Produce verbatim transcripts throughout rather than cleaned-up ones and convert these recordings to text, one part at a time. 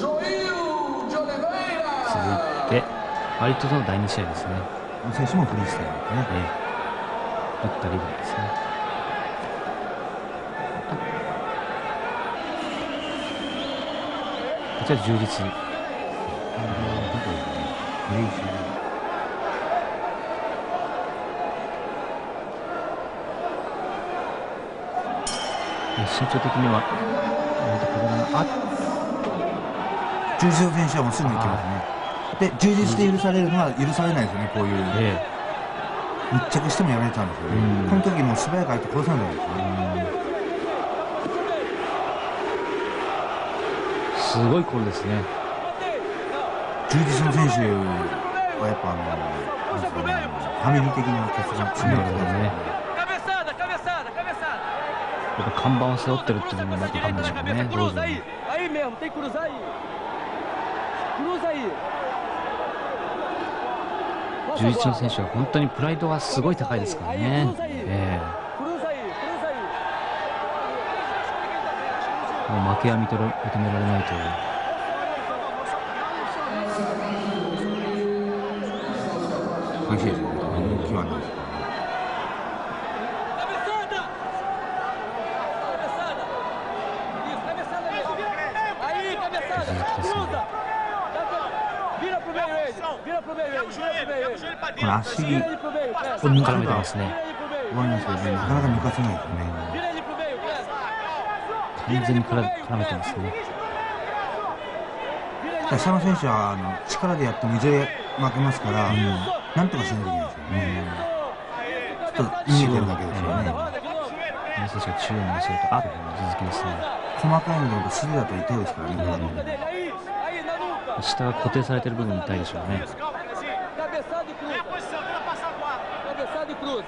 って割とのだいに試合ですね。選手もフリースタイルでね、打ったりですね。こちら充実に。身長的にはあ、充実選手はもうすぐ行きますね。で、充実で許されるのは許されないですよね。こういう密着してもやられちゃうんですよね。この時もう素早く相手殺さないですよね。すごいコールですね。充実の選手はやっぱあのファミリー的な決断するんですね。やっぱ看板を背負ってるっていうのもなんかあるんでしょうね。上手に。充実の選手は本当にプライドがすごい高いですからね。えーもう負けは認められないという。激しいですね。動きはないです。この足に絡めてますね。なかなか抜かせないですね。完全に絡めてますね。下の選手はあの力でやってもいずれ負けますから、うん、なんとかしなきゃいけないですよね。ちょっと逃げてるだけですよね。この選手が中央に寄せると、あっ、続きですね。細かいので、指示だと痛いですからね。うん、下が固定されている部分、痛いでしょうね。後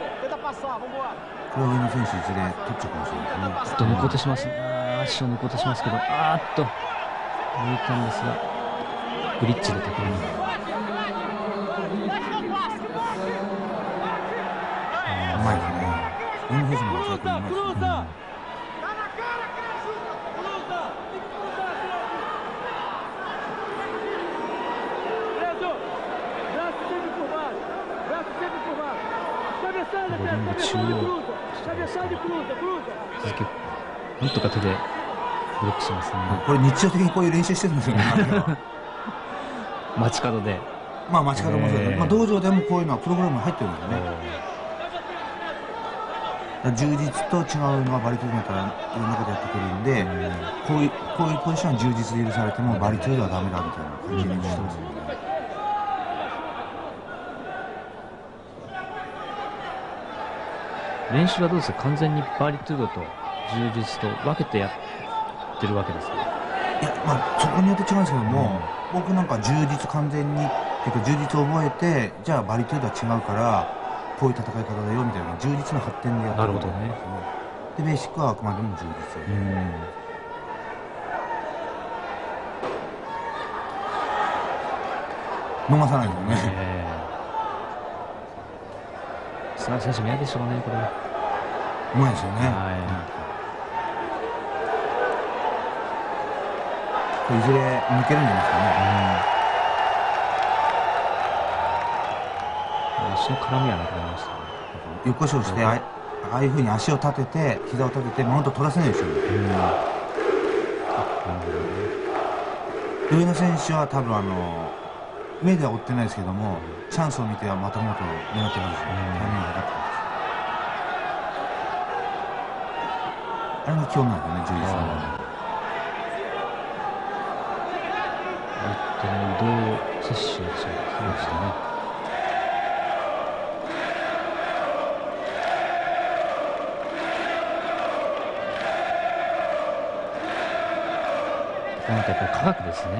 衛の選手、いずれ取っちゃうかもしれないですね。ちょっと抜こうとしますね。足を抜こうとしますけど、あーっと抜いたんですが、ブリッジで高めに。うまいですね。インフェスも強くうまいですね。ボリング中央続けなんとか手でブロックしますね。これ日常的にこういう練習してるんですよね。街角で。まあ街角もそうですけど、まあ道場でもこういうのはプログラムに入ってるんですよね。充実と違うのはバリトゥードから世の中でやってくるんで、こういうこういうポジションは充実で許されてもバリトゥードはダメだみたいな感じにしてますよね。練習はどうですか？完全にバリトゥードと。充実と分けてやってるわけですね。いや、まあ、そこによって違うんですけども、うん、僕なんか充実完全にっていうか充実を覚えて、じゃあバリトゥードは違うからこういう戦い方だよみたいな充実の発展でやってるんですよね。でベーシックはあくまでも充実、うん、逃さないですよね。須田選手も嫌でしょうね。これうまいですよね。はい、うんいずれ抜けるんじゃないですかね。足の絡みはなくなりましたね。横処してああいうふうに足を立てて膝を立ててマウント取らせないでしょうね。上野選手は多分あの目では追ってないですけども、チャンスを見てはまたもっと狙ってるんですよね。タイミングがあれが基本なんですよね。じゅういちさん移動接種をしましたね。このあたりは科学ですね。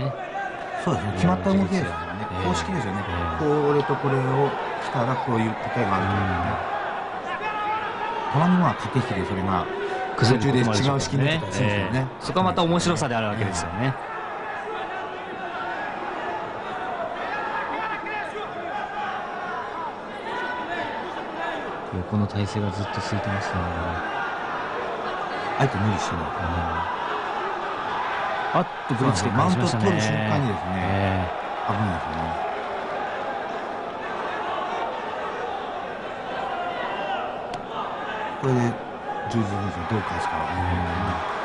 そうですね。決まった動きですからね。公式ですよね。これとこれをしたらこういう答えがあるというね。たまには駆け引きでそれが空中で違う式になったりするんですよね。そこはまた面白さであるわけですよね。横の体勢がずっとついてますね。相手無理してない。あっとブリッジでマウントを取る瞬間にですね、危ないですね。これでジョージ・ジョンソンどう返すかは微妙になります。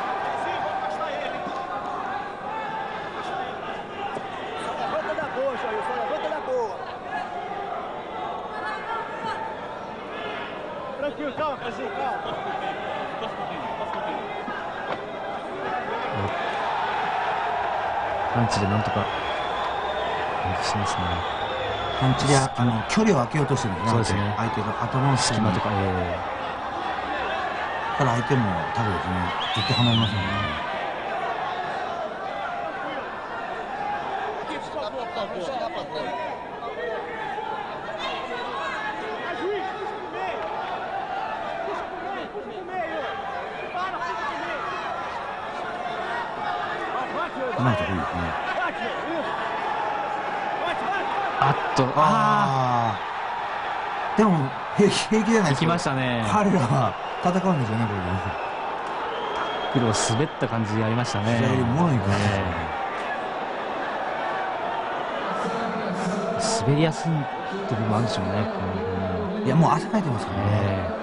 パンチでなんとかしますね。パンチであの距離を空けようとしてるんですね。相手の頭の隙間とか。だから相手も多分ですね、ずっと離れますよね。ああ、でも平気じゃないですか。彼らは戦うんですよね、これで。タックルを滑った感じでやりましたね。滑りやすいところもあるでしょうね。いや、もう汗かいてますからね。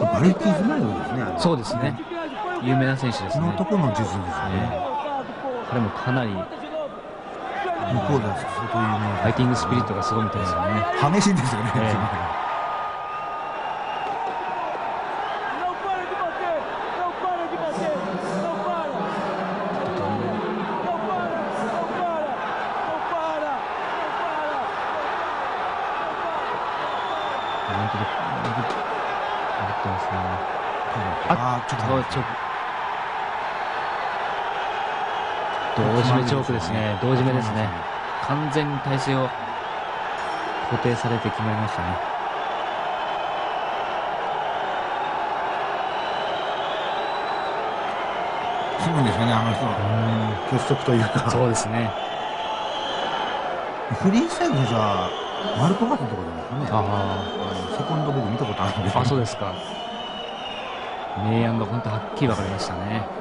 バルキーズマイルですね。そうですね。有名な選手ですね。このところの術ですね。これもかなり。向こうでは相当有名な。ファイティングスピリットがすごいみたいですよね。激しいんですよね。同時目ですね。完全に体勢を固定されて決まりましたね。すごいですよね、あの人は。結束というか。そうですね。フリーサイドじゃあマルコバートのところですね。ああ、セコンド僕見たことあるんです。あ、そうですか。明暗が本当はっきり分かりましたね。